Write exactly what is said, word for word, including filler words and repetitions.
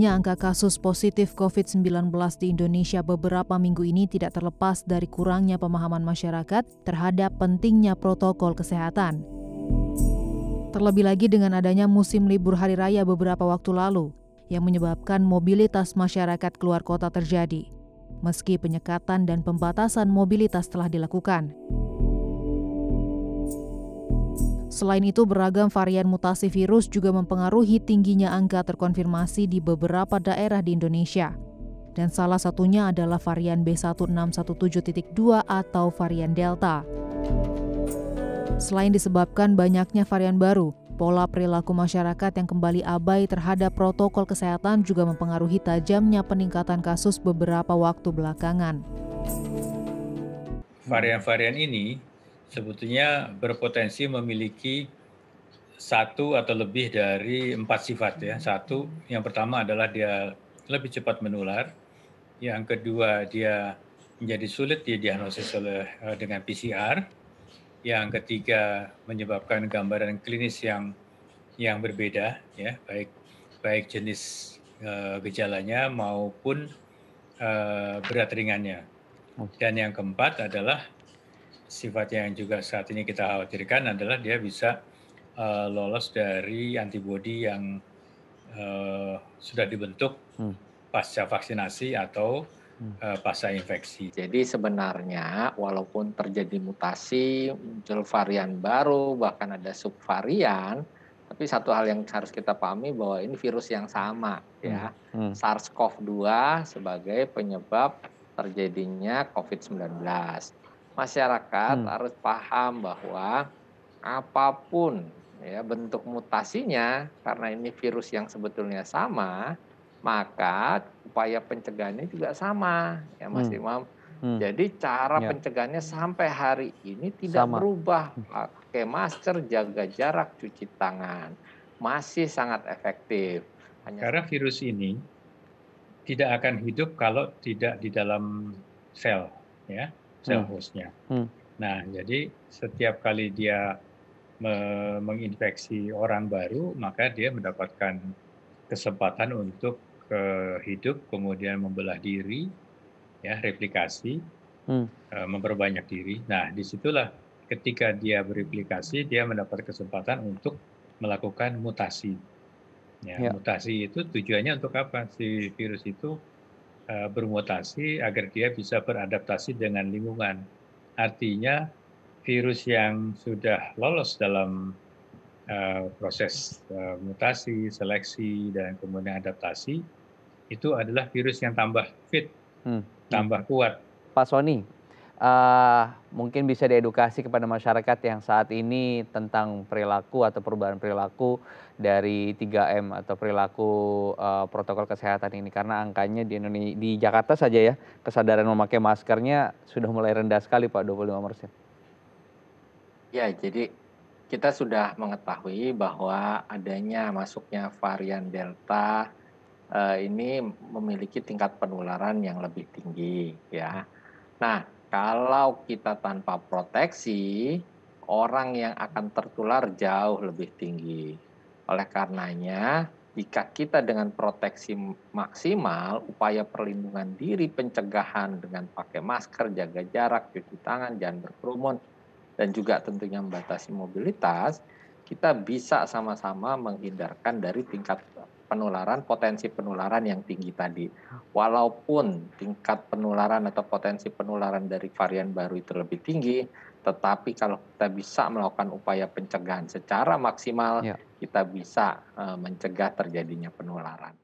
Tingginya angka kasus positif COVID sembilan belas di Indonesia beberapa minggu ini tidak terlepas dari kurangnya pemahaman masyarakat terhadap pentingnya protokol kesehatan. Terlebih lagi dengan adanya musim libur hari raya beberapa waktu lalu, yang menyebabkan mobilitas masyarakat keluar kota terjadi, meski penyekatan dan pembatasan mobilitas telah dilakukan. Selain itu, beragam varian mutasi virus juga mempengaruhi tingginya angka terkonfirmasi di beberapa daerah di Indonesia. Dan salah satunya adalah varian B satu enam satu tujuh titik dua atau varian Delta. Selain disebabkan banyaknya varian baru, pola perilaku masyarakat yang kembali abai terhadap protokol kesehatan juga mempengaruhi tajamnya peningkatan kasus beberapa waktu belakangan. Varian-varian ini sebetulnya berpotensi memiliki satu atau lebih dari empat sifat ya. Satu, yang pertama adalah dia lebih cepat menular. Yang kedua, dia menjadi sulit didiagnosis oleh dengan P C R. Yang ketiga, menyebabkan gambaran klinis yang yang berbeda ya, baik baik jenis uh, gejalanya maupun uh, berat ringannya. Dan yang keempat adalah sifat yang juga saat ini kita khawatirkan adalah dia bisa uh, lolos dari antibodi yang uh, sudah dibentuk pasca vaksinasi atau uh, pasca infeksi. Jadi sebenarnya walaupun terjadi mutasi, muncul varian baru, bahkan ada subvarian, tapi satu hal yang harus kita pahami bahwa ini virus yang sama, ya. Hmm. Hmm. SARS-CoV dua sebagai penyebab terjadinya COVID sembilan belas. Masyarakat hmm. harus paham bahwa apapun ya bentuk mutasinya, karena ini virus yang sebetulnya sama, maka upaya pencegahannya juga sama, ya Mas hmm. Imam. Hmm. Jadi cara ya. pencegahannya sampai hari ini tidak sama. berubah. Pakai masker, jaga jarak, cuci tangan, masih sangat efektif. Hanya... Karena virus ini tidak akan hidup kalau tidak di dalam sel, ya. sel hostnya. Hmm. Nah, jadi setiap kali dia me- menginfeksi orang baru, maka dia mendapatkan kesempatan untuk uh, hidup, kemudian membelah diri, ya, replikasi, hmm. uh, memperbanyak diri. Nah, disitulah ketika dia bereplikasi, dia mendapat kesempatan untuk melakukan mutasi. Ya, ya. Mutasi itu tujuannya untuk apa? Si virus itu bermutasi agar dia bisa beradaptasi dengan lingkungan. Artinya virus yang sudah lolos dalam uh, proses uh, mutasi, seleksi, dan kemudian adaptasi, itu adalah virus yang tambah fit, hmm. tambah kuat. Pak Soni, uh, mungkin bisa diedukasi kepada masyarakat yang saat ini tentang perilaku atau perubahan perilaku dari tiga M atau perilaku uh, protokol kesehatan ini, karena angkanya di Indonesia, di Jakarta saja ya, kesadaran memakai maskernya sudah mulai rendah sekali Pak, dua puluh lima persen. Ya, jadi kita sudah mengetahui bahwa adanya masuknya varian Delta uh, ini memiliki tingkat penularan yang lebih tinggi ya. Nah, kalau kita tanpa proteksi, orang yang akan tertular jauh lebih tinggi. Oleh karenanya, jika kita dengan proteksi maksimal, upaya perlindungan diri, pencegahan dengan pakai masker, jaga jarak, cuci tangan, jangan berkerumun, dan juga tentunya membatasi mobilitas, kita bisa sama-sama menghindarkan dari tingkat penularan, potensi penularan yang tinggi tadi. Walaupun tingkat penularan atau potensi penularan dari varian baru itu lebih tinggi, tetapi kalau kita bisa melakukan upaya pencegahan secara maksimal, ya. kita bisa uh, mencegah terjadinya penularan.